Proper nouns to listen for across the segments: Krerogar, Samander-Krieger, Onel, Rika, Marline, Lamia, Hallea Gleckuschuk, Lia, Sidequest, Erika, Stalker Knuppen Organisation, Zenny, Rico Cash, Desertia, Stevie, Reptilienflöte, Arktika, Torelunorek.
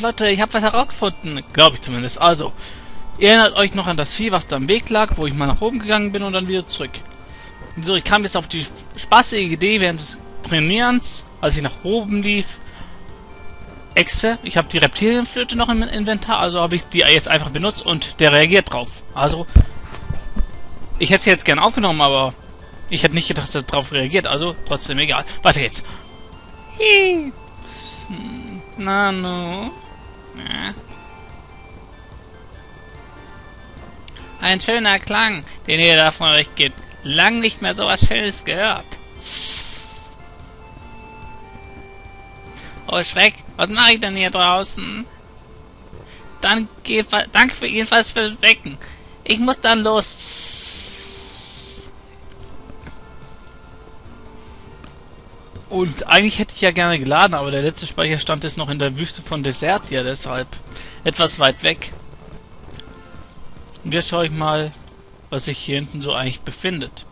Leute, ich habe was herausgefunden. Glaube ich zumindest. Also, ihr erinnert euch noch an das Vieh, was da im Weg lag, wo ich mal nach oben gegangen bin und dann wieder zurück. So, ich kam jetzt auf die spaßige Idee während des Trainierens, als ich nach oben lief. Echse, ich habe die Reptilienflöte noch im Inventar, also habe ich die jetzt einfach benutzt und der reagiert drauf. Also, ich hätte sie jetzt gern aufgenommen, aber ich hätte nicht gedacht, dass er drauf reagiert, also trotzdem egal. Weiter geht's. Na, no. Ein schöner Klang, den ihr da von euch gibt. Lang nicht mehr sowas Schönes gehört. Oh Schreck, was mache ich denn hier draußen? Danke für jedenfalls fürs Wecken. Ich muss dann los. Und eigentlich hätte ich ja gerne geladen, aber der letzte Speicherstand ist noch in der Wüste von Desertia, deshalb etwas weit weg. Und jetzt schaue ich mal, was sich hier hinten so eigentlich befindet.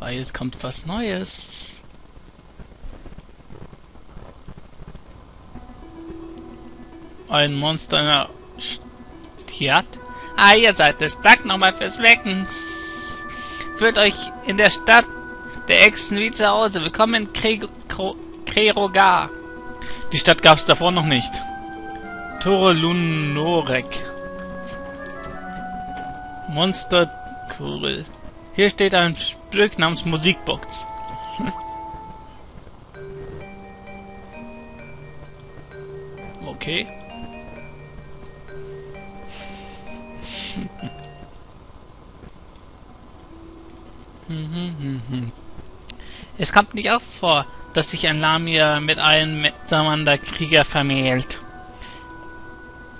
Weil jetzt kommt was Neues. Ein Monster in der Stadt. Ah, ihr seid es. Dank nochmal fürs Wecken. Fühlt euch in der Stadt der Echsen wie zu Hause. Willkommen in Krerogar. Die Stadt gab es davor noch nicht. Torelunorek. Monsterkugel. Hier steht ein Stück namens Musikbox. Okay. Es kommt nicht oft vor, dass sich ein Lamia mit einem Samander-Krieger vermählt.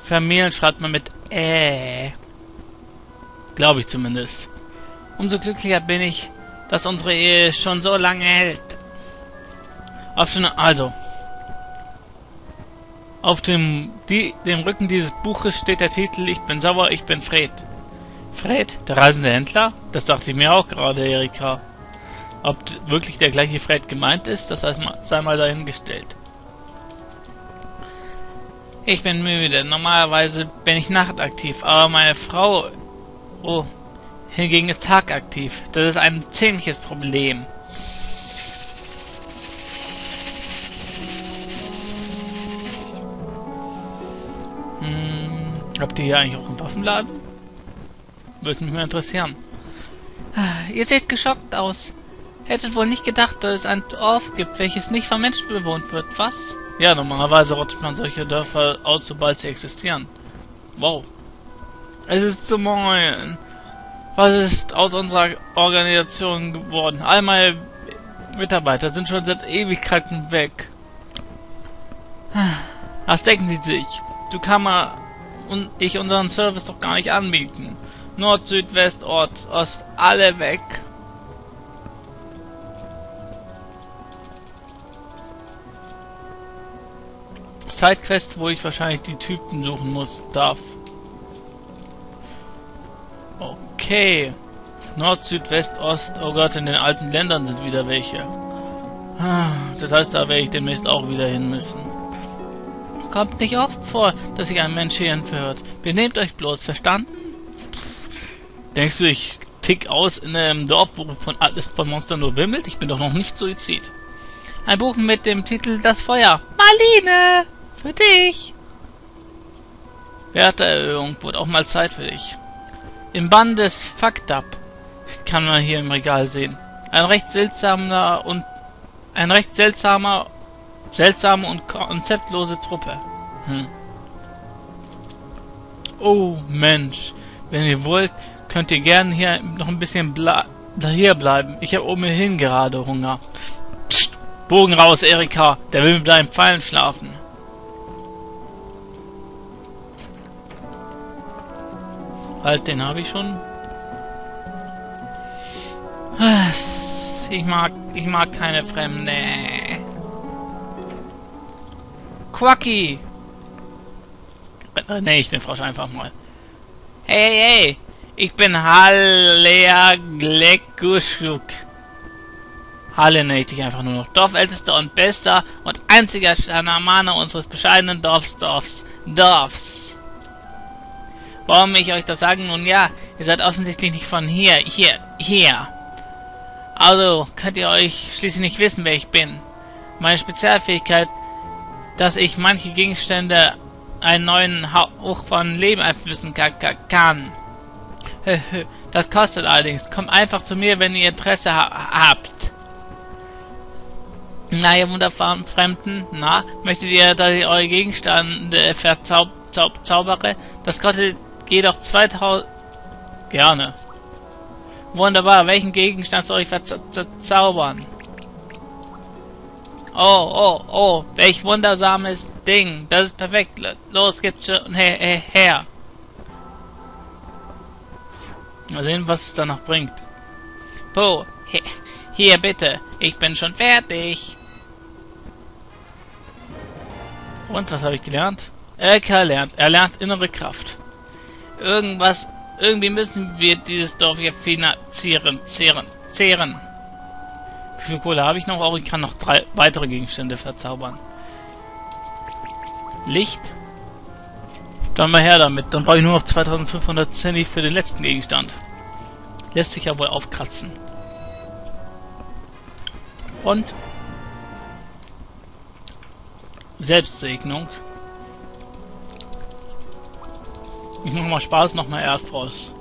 Vermählen schreibt man mit Ä. Glaube ich zumindest. Umso glücklicher bin ich, dass unsere Ehe schon so lange hält. Auf dem Rücken dieses Buches steht der Titel Ich bin sauer, ich bin Fred. Fred? Der reisende Händler? Das dachte ich mir auch gerade, Erika. Ob wirklich der gleiche Fred gemeint ist, das sei mal dahingestellt. Ich bin müde. Normalerweise bin ich nachtaktiv, aber meine Frau... Oh... Hingegen ist Tag aktiv. Das ist ein ziemliches Problem. Habt ihr hier eigentlich auch einen Waffenladen? Würde mich mal interessieren. Ihr seht geschockt aus. Hättet wohl nicht gedacht, dass es ein Dorf gibt, welches nicht von Menschen bewohnt wird, was? Ja, normalerweise rottet man solche Dörfer aus, sobald sie existieren. Wow. Es ist zu moin. Was ist aus unserer Organisation geworden? All meine Mitarbeiter sind schon seit Ewigkeiten weg. Was denken die sich? Du kannst mal und ich unseren Service doch gar nicht anbieten. Nord, Süd, West, Ost, alle weg. Sidequest, wo ich wahrscheinlich die Typen suchen muss, darf. Okay. Nord, Süd, West, Ost. Oh Gott, in den alten Ländern sind wieder welche. Das heißt, da werde ich demnächst auch wieder hin müssen. Kommt nicht oft vor, dass sich ein Mensch hier entführt. Benehmt euch bloß, verstanden? Denkst du, ich tick aus in einem Dorf, wo von Monstern nur wimmelt? Ich bin doch noch nicht Suizid. Ein Buch mit dem Titel Das Feuer. Marline! Für dich! Werterhöhung, wurde auch mal Zeit für dich. Im Band des Fucked Up kann man hier im Regal sehen. Seltsame und konzeptlose Truppe. Oh Mensch, wenn ihr wollt, könnt ihr gerne hier noch ein bisschen hier bleiben. Ich habe ohnehin gerade Hunger. Psst, Bogen raus, Erika. Der will mit deinen Pfeilen schlafen. Halt, den habe ich schon. Ich mag keine Fremde. Quacky! Nenne ich den Frosch einfach mal. Hey! Ich bin Hallea Gleckuschuk. Halle nennt dich einfach nur noch Dorfältester und bester und einziger Schamane unseres bescheidenen Dorfs. Warum will ich euch das sagen? Nun ja, ihr seid offensichtlich nicht von hier. Also könnt ihr euch schließlich nicht wissen, wer ich bin. Meine Spezialfähigkeit, dass ich manche Gegenstände einen neuen Hauch von Leben einflößen kann. Das kostet allerdings. Kommt einfach zu mir, wenn ihr Interesse habt. Na, ihr wunderbaren Fremden, na, möchtet ihr, dass ich eure Gegenstände verzaubere? Das kostet jedoch 2000... Gerne. Wunderbar, welchen Gegenstand soll ich verzaubern? Oh, welch wundersames Ding. Das ist perfekt. Los, geht's schon her. Mal sehen, was es danach bringt. Po, hier bitte. Ich bin schon fertig. Und was habe ich gelernt? Er lernt innere Kraft. Irgendwie müssen wir dieses Dorf hier finanzieren. Zehren. Wie viel Kohle habe ich noch? Auch ich kann noch 3 weitere Gegenstände verzaubern. Licht. Dann mal her damit. Dann brauche ich nur noch 2500 Zenny für den letzten Gegenstand. Lässt sich ja wohl aufkratzen. Und Selbstsegnung. Ich mache mal Spaß, nochmal Erdfrost.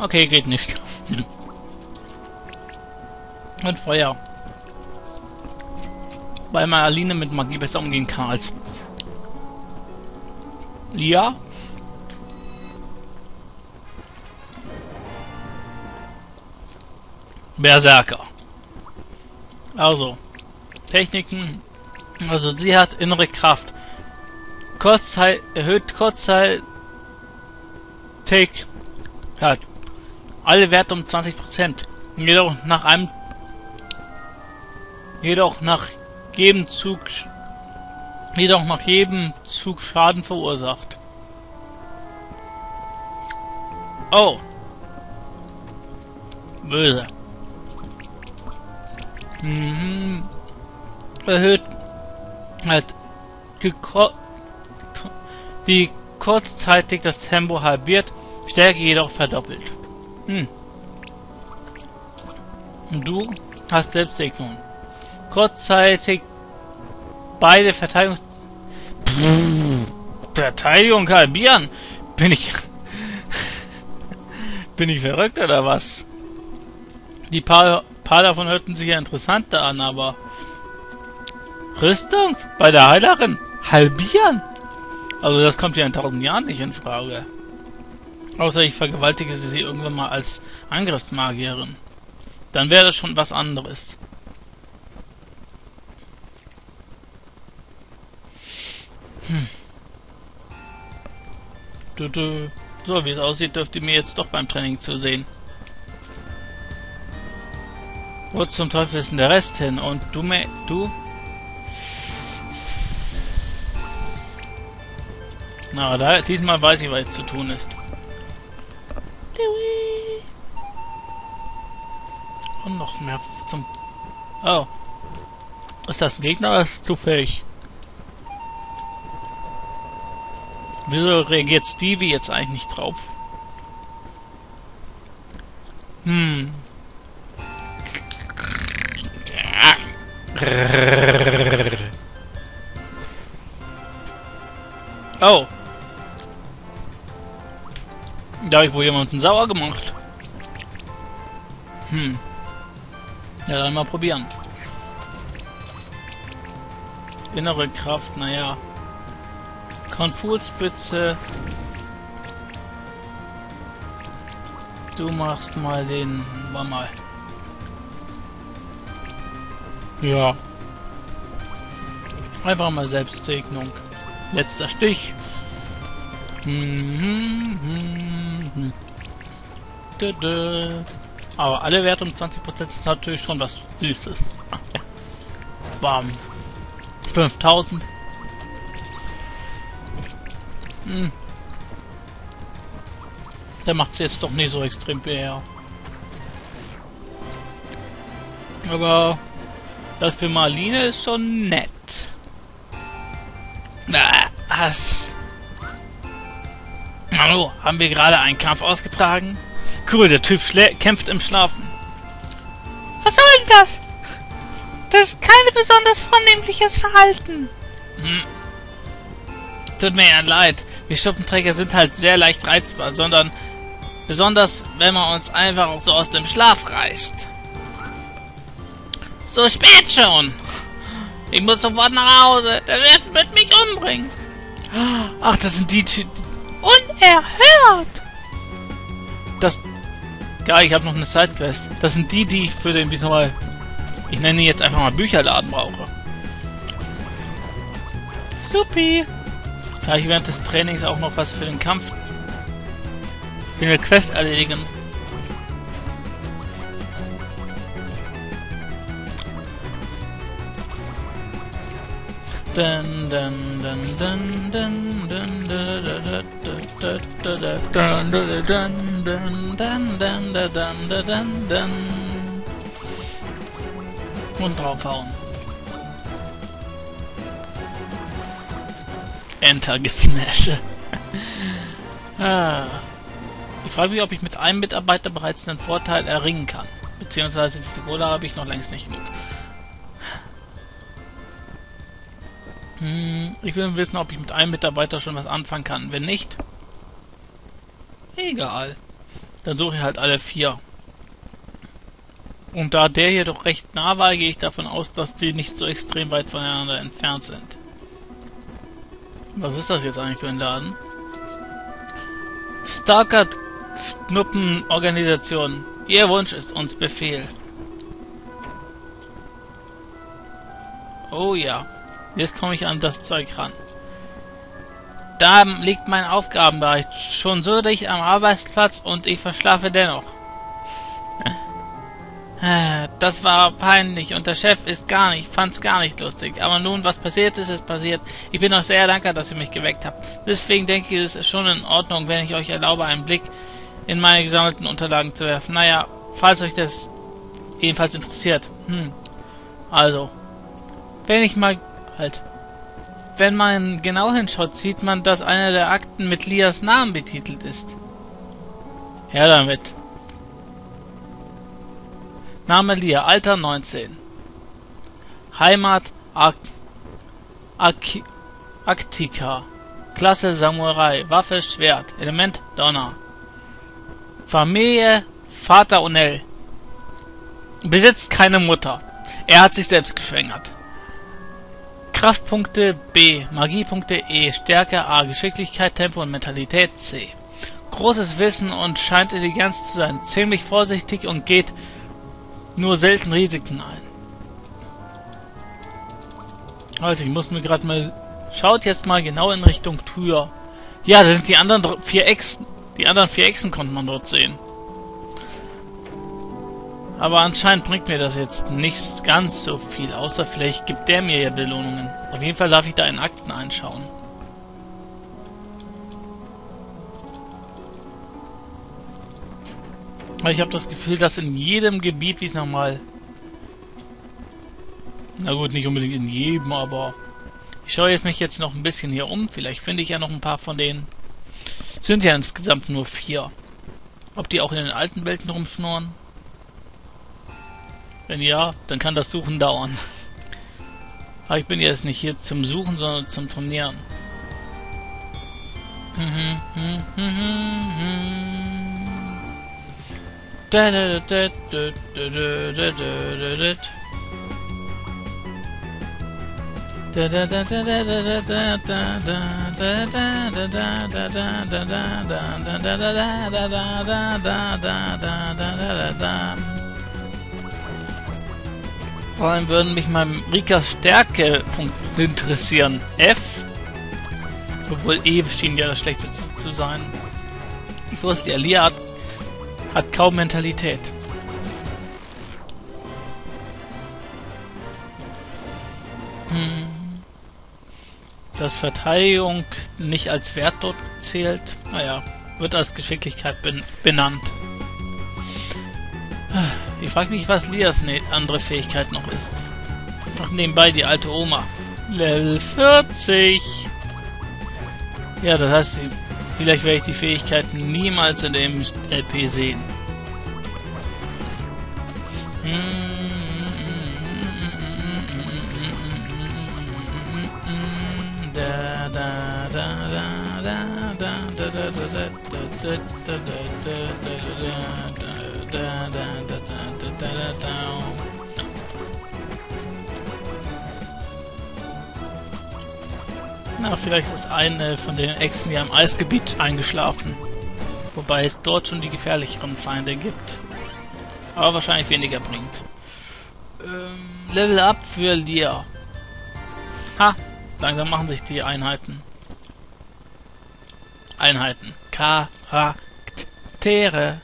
Okay, geht nicht. Und Feuer. Weil Marline mit Magie besser umgehen kann als Lia. Berserker. Also, Techniken. Also, sie hat innere Kraft. Kurzzeit erhöht Kurzzeit-Take. Halt. Alle Werte um 20%. Jedoch nach jedem Zug Schaden verursacht. Oh. Böse. Erhöht halt die kurzzeitig das Tempo halbiert, Stärke jedoch verdoppelt. Und du hast Selbstsegnung. Kurzzeitig beide Verteidigung halbieren? Bin ich verrückt oder was? Die paar davon hörten sich ja interessanter an, aber Rüstung bei der Heilerin halbieren? Also das kommt ja in 1000 Jahren nicht in Frage. Außer ich vergewaltige sie irgendwann mal als Angriffsmagierin. Dann wäre das schon was anderes. So, wie es aussieht, dürft ihr mir jetzt doch beim Training zu sehen. Wo zum Teufel ist denn der Rest hin? Und du? Na, diesmal weiß ich, was zu tun ist. Und noch mehr zum... Oh. Ist das ein Gegner oder ist es zufällig? Wieso reagiert Stevie jetzt eigentlich nicht drauf? Oh. Da habe ich wohl jemanden sauer gemacht. Ja, dann mal probieren. Innere Kraft, naja. Konfusspitze. Du machst mal den... War mal. Ja. Einfach mal Selbstsegnung. Letzter Stich. Aber alle Werte um 20% ist natürlich schon was Süßes. Bam. 5000. Der macht es jetzt doch nicht so extrem viel her. Aber das für Marline ist schon nett. Was? Hallo, haben wir gerade einen Kampf ausgetragen? Cool, der Typ kämpft im Schlafen. Was soll denn das? Das ist kein besonders vornehmliches Verhalten. Hm. Tut mir ja leid. Wir Schuppenträger sind halt sehr leicht reizbar, besonders wenn man uns einfach auch so aus dem Schlaf reißt. So spät schon. Ich muss sofort nach Hause. Der wird mich umbringen. Ach, das sind die Typen. Unerhört! Das... Geil, ich habe noch eine Sidequest. Das sind die, die ich für den Visual... Ich nenne die jetzt einfach mal Bücherladen brauche. Supi! Kann ich während des Trainings auch noch was für den Kampf... für eine Quest erledigen. Und draufhauen. Enter gesmashed. Ich frage mich, ob ich mit einem Mitarbeiter bereits einen Vorteil erringen kann. Beziehungsweise die Figur habe ich noch längst nicht genug. Ich will wissen, ob ich mit einem Mitarbeiter schon was anfangen kann. Wenn nicht, egal. Dann suche ich halt alle 4. Und da der hier doch recht nah war, gehe ich davon aus, dass die nicht so extrem weit voneinander entfernt sind. Was ist das jetzt eigentlich für ein Laden? Stalker Knuppen Organisation. Ihr Wunsch ist uns Befehl. Oh ja. Jetzt komme ich an das Zeug ran. Da liegt mein Aufgabenbereich. Schon so dicht am Arbeitsplatz und ich verschlafe dennoch. Das war peinlich und der Chef fand's gar nicht lustig. Aber nun, was passiert ist, ist passiert. Ich bin auch sehr dankbar, dass ihr mich geweckt habt. Deswegen denke ich, es ist schon in Ordnung, wenn ich euch erlaube, einen Blick in meine gesammelten Unterlagen zu werfen. Naja, falls euch das jedenfalls interessiert. Also, wenn man genau hinschaut, sieht man, dass einer der Akten mit Lias Namen betitelt ist. Her damit. Name Lia, Alter 19. Heimat Arktika. Klasse Samurai. Waffe Schwert. Element Donner. Familie Vater Onel. Besitzt keine Mutter. Er hat sich selbst geschwängert. Kraftpunkte B, Magiepunkte E, Stärke A, Geschicklichkeit, Tempo und Mentalität C. Großes Wissen und scheint Intelligenz zu sein, ziemlich vorsichtig und geht nur selten Risiken ein. Alter, ich muss mir gerade mal... Schaut jetzt mal genau in Richtung Tür. Ja, da sind die anderen 4 Echsen. Die anderen 4 Echsen konnte man dort sehen. Aber anscheinend bringt mir das jetzt nicht ganz so viel, außer vielleicht gibt der mir ja Belohnungen. Auf jeden Fall darf ich da in Akten einschauen. Ich habe das Gefühl, dass in jedem Gebiet, wie es nochmal... Na gut, nicht unbedingt in jedem, aber... Ich schaue mich jetzt noch ein bisschen hier um. Vielleicht finde ich ja noch ein paar von denen. Es sind ja insgesamt nur 4. Ob die auch in den alten Welten rumschnurren? Wenn ja, dann kann das Suchen dauern. Aber ich bin jetzt nicht hier zum Suchen, sondern zum Trainieren. Vor allem würden mich mal Rikas Stärkepunkt interessieren. F? Obwohl E schien ja das Schlechteste zu sein. Ich wusste, die Lia hat kaum Mentalität. Dass Verteidigung nicht als Wert dort zählt, naja, wird als Geschicklichkeit benannt. Ich frage mich, was Lias andere Fähigkeit noch ist. Noch nebenbei die alte Oma. Level 40. Ja, das heißt, vielleicht werde ich die Fähigkeiten niemals in dem LP sehen. Na, vielleicht ist eine von den Echsen hier am Eisgebiet eingeschlafen. Wobei es dort schon die gefährlicheren Feinde gibt. Aber wahrscheinlich weniger bringt. Level Up für Lia. Ha! Langsam machen sich die Einheiten. Charaktere.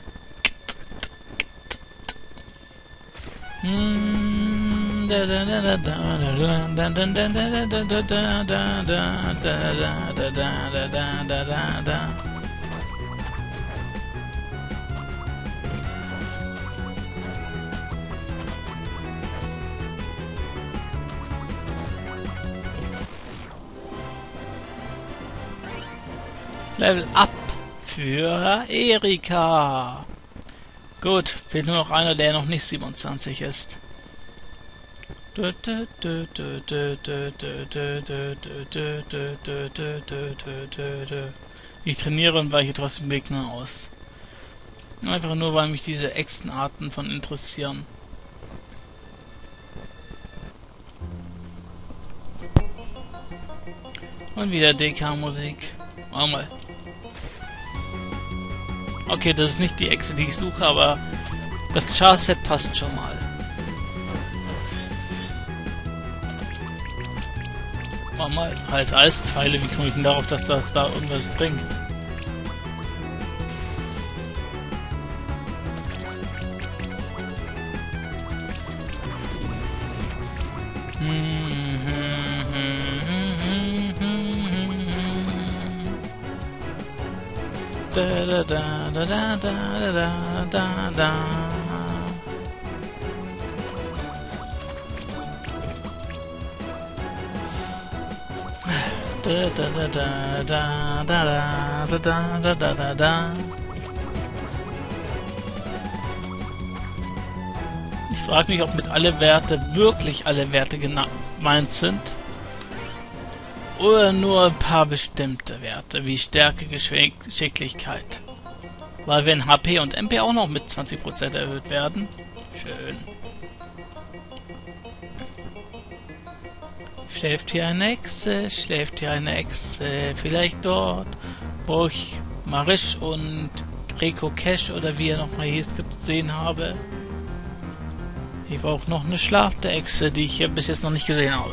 Level Up für Erika. Gut, fehlt nur noch einer, der noch nicht 27 ist. Ich trainiere und weiche trotzdem Gegner aus. Einfach nur, weil mich diese Echsenarten von interessieren. Und wieder DK-Musik. Machen wir mal. Okay, das ist nicht die Echse, die ich suche, aber das Char-Set passt schon mal. Machen wir mal. Halt Eispfeile, wie komme ich denn darauf, dass das da irgendwas bringt? Ich frage mich, ob mit alle Werte wirklich alle Werte gemeint sind. Oder nur ein paar bestimmte Werte, wie Stärke, Geschicklichkeit. Weil wenn HP und MP auch noch mit 20% erhöht werden. Schön. Schläft hier eine Echse, vielleicht dort, wo ich Marisch und Rico Cash oder wie er nochmal hieß, gesehen habe. Ich brauche noch eine schlafende Echse, die ich hier bis jetzt noch nicht gesehen habe.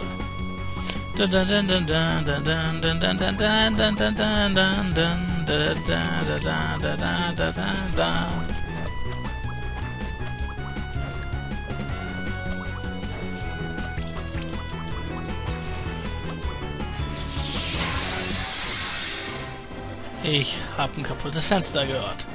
Ich habe ein kaputtes Fenster gehört.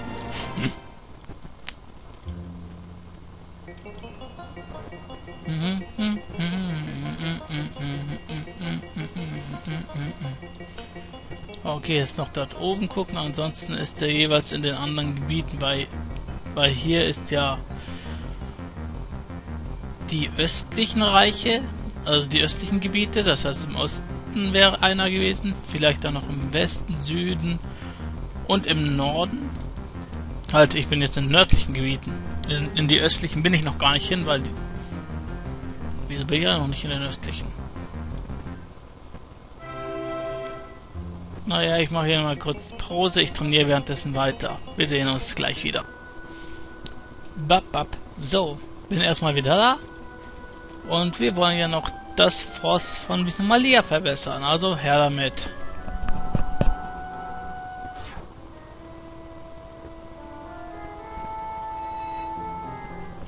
Okay, jetzt noch dort oben gucken, ansonsten ist er jeweils in den anderen Gebieten, weil hier ist ja die östlichen Reiche, also die östlichen Gebiete, das heißt im Osten wäre einer gewesen, vielleicht dann noch im Westen, Süden und im Norden. Halt, ich bin jetzt in nördlichen Gebieten, in die östlichen bin ich noch gar nicht hin, weil die... Wieso bin ich ja noch nicht in den östlichen? Naja, ich mache hier mal kurz Pause. Ich trainiere währenddessen weiter. Wir sehen uns gleich wieder. Bap, bap. So, bin erstmal wieder da. Und wir wollen ja noch das Frost von Lia verbessern. Also her damit.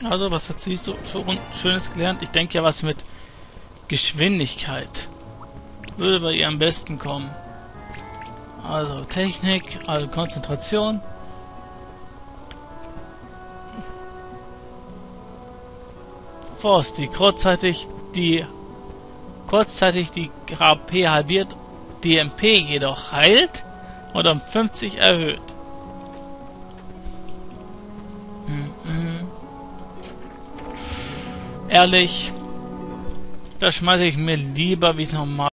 Also, was hat sie so Schönes gelernt? Ich denke ja, was mit Geschwindigkeit würde bei ihr am besten kommen. Also Technik, also Konzentration. Force, die kurzzeitig die HP halbiert, die MP jedoch heilt und um 50 erhöht. Ehrlich, da schmeiße ich mir lieber wie normal.